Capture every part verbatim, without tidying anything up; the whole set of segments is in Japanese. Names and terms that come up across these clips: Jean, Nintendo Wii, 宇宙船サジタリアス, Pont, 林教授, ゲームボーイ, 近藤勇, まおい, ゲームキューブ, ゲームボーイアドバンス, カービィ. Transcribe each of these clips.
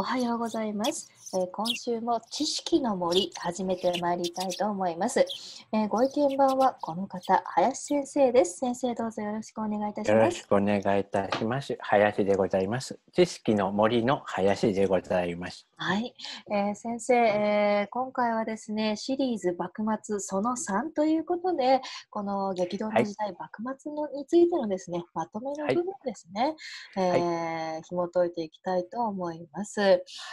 おはようございます、えー、今週も知識の森始めてまいりたいと思います、えー、ご意見番はこの方、林先生です。先生、どうぞよろしくお願いいたします。よろしくお願いいたします。林でございます。知識の森の林でございます。はい、えー、先生、えー、今回はですね、シリーズ幕末そのさんということで、この激動の時代、はい、幕末のについてのですね、まとめの部分ですね、はい、えーはい、紐解いていきたいと思います。は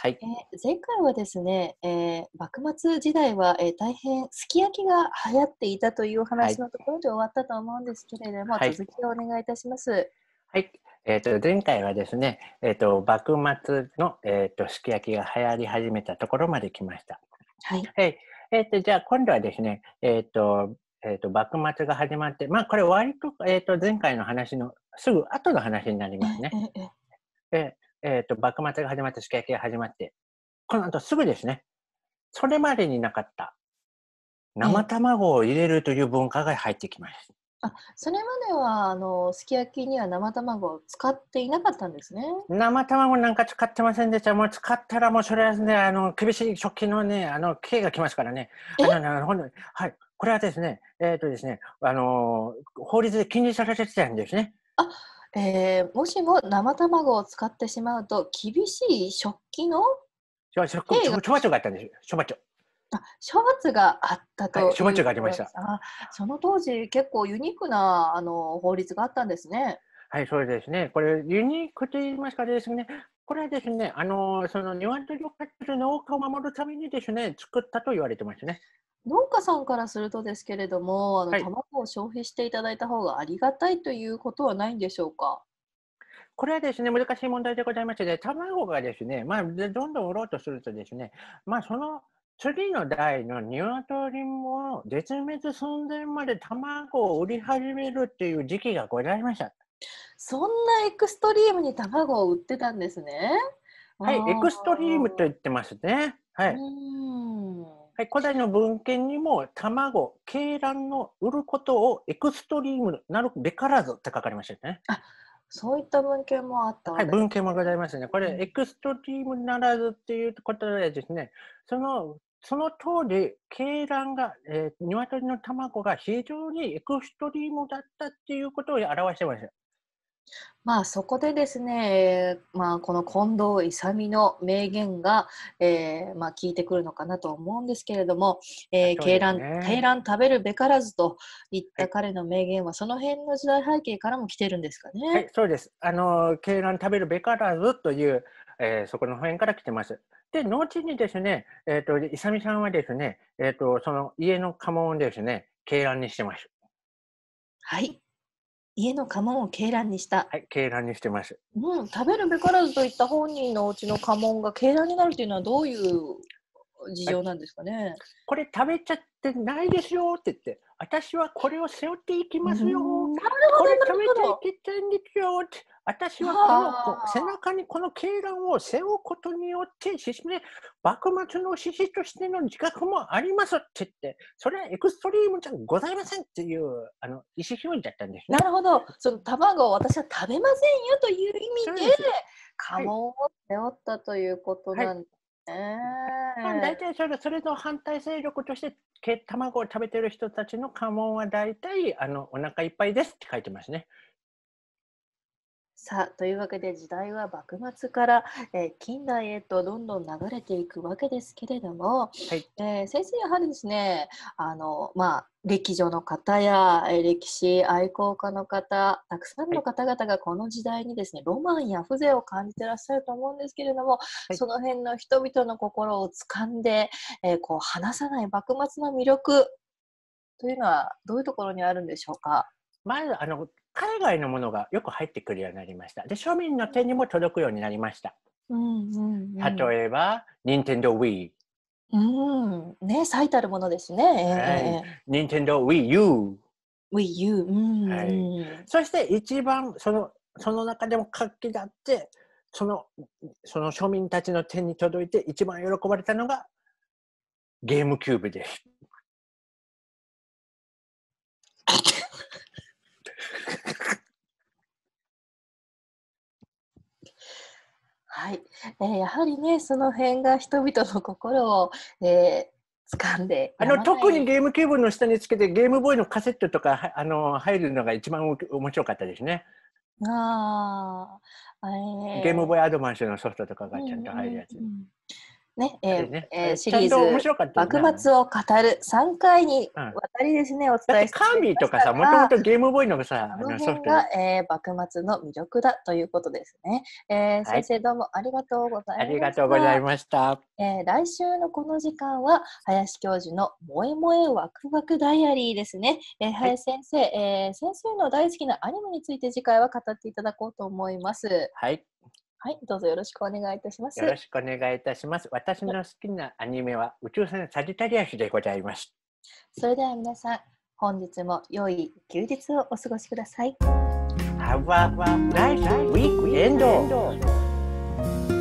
い、えー、前回はですね、えー、幕末時代は、えー、大変すき焼きが流行っていたという話のところで終わったと思うんですけれども、はい、続きをお願いいたします。はい、えー、と前回はですね、えー、と幕末の、えー、とすき焼きが流行り始めたところまで来ました。はい、えー、とじゃあ今度はですね、えーとえー、と幕末が始まって、まあこれ割と、えー、と前回の話のすぐ後の話になりますね。えーえーえーえー、と幕末が始まって、すき焼きが始まって、この後すぐですね、それまでになかった生卵を入れるという文化が入ってきます。あ、それまではあのすき焼きには生卵を使っていなかったんですね。生卵なんか使ってませんでした。もう使ったらもうそれはね、あの厳しい食器のね、あの刑が来ますからね。あのなるほど、はい、これはですね、えっとですね、あの法律で禁止されてたんですね。あ、えー、もしも生卵を使ってしまうと厳しい食器の処罰があったんです。処罰あ処罰があったと、はい、処罰がありました。あ、その当時結構ユニークなあの法律があったんですね。はい、そうですね。これユニークと言いますかですね、これはですね、あのその鶏を飼っている農家を守るためにですね、作ったと言われてますね。農家さんからするとですけれども、あの、はい、卵を消費していただいた方がありがたいということはないんでしょうか。これはですね、難しい問題でございまして、ね、卵がですね、まあ、どんどん売ろうとするとですね、まあ、その次の代の鶏も絶滅寸前まで卵を売り始めるっていう時期がございました。そんなエクストリームに卵を売ってたんですね。はい、エクストリームと言ってますね。はい、うん、はい、古代の文献にも卵、鶏卵の売ることをエクストリームなるべからずって書かれましたね。あ、そういった文献もあったわけです。はい、文献もございますね。これ、うん、エクストリームならずっていうことでですね、そのその当時、鶏卵が、えー、鶏の卵が非常にエクストリームだったっていうことを表してました。まあ、そこでですね、まあ、この近藤勇の名言が、えーまあ、聞いてくるのかなと思うんですけれども、えー、鶏卵、鶏卵食べるべからずといった彼の名言は、はい、その辺の時代背景からも来てるんですかね。はい、そうです。あの鶏卵食べるべからずという、えー、そこの辺から来てます。で、後にですね、えーと、勇さんはですね、えーと、その家の家紋をですね、鶏卵にしてます。はい。家の家紋を鶏卵にした。はい、鶏卵にしてます。うん、食べるべからずといった本人のうちの家紋が鶏卵になるというのはどういう事情なんですかね。はい、これ食べちゃってないですよって言って、私はこれを背負っていきますよ。なるほど、これ食べちゃいけないんですよって、私はこの背中にこの鶏卵を背負うことによって、幕末の志士としての自覚もありますって言って、それはエクストリームじゃございませんっていうあの意思表示だったんです、ね。なるほど、その卵を私は食べませんよという意味で、家紋を背負ったということなんですね。はいはい、大体それ、それの反対勢力として、卵を食べてる人たちの家紋は大体あのお腹いっぱいですって書いてますね。さあ、というわけで時代は幕末から、えー、近代へとどんどん流れていくわけですけれども、はい、えー、先生、やはりですね、あの、まあ、歴女の方や、えー、歴史愛好家の方、たくさんの方々がこの時代にですね、はい、ロマンや風情を感じてらっしゃると思うんですけれども、はい、その辺の人々の心をつかんで、えー、こう離さない幕末の魅力というのはどういうところにあるんでしょうか。まずあの海外のものがよく入ってくるようになりました。で、庶民の手にも届くようになりました。うんうんうん、例えば、Nintendo Wii。うん、ね、最たるものですね。はい、Nintendo Wii U。Wii U。うん、はい。そして一番そのその中でも活気だって、そのその庶民たちの手に届いて一番喜ばれたのがゲームキューブです。はい、えー、やはりね、その辺が人々の心を、えー、掴んで、あの特にゲームキューブの下につけてゲームボーイのカセットとかあの入るのが一番面白かったですね。ああ、えー、ゲームボーイアドバンスのソフトとかがちゃんと入るやつ。うんうんうんねえーねえー、シリーズ「幕末を語る」さんかいにわたりですね、うん、お伝えしてきましたが、カービィとかさ、もともとゲームボーイのさ、あのソフトが、えー、幕末の魅力だということですね。えーはい、先生どうもありがとうございました。ありがとうございました。えー、来週のこの時間は林教授の「もえもえワクワクダイアリー」ですね。えー、はい、先生、えー、先生の大好きなアニメについて次回は語っていただこうと思います。はい。はい、どうぞよろしくお願いいたします。よろしくお願いいたします。私の好きなアニメは宇宙船サジタリアスでございます。それでは皆さん、本日も良い休日をお過ごしください。Have a nice weekend!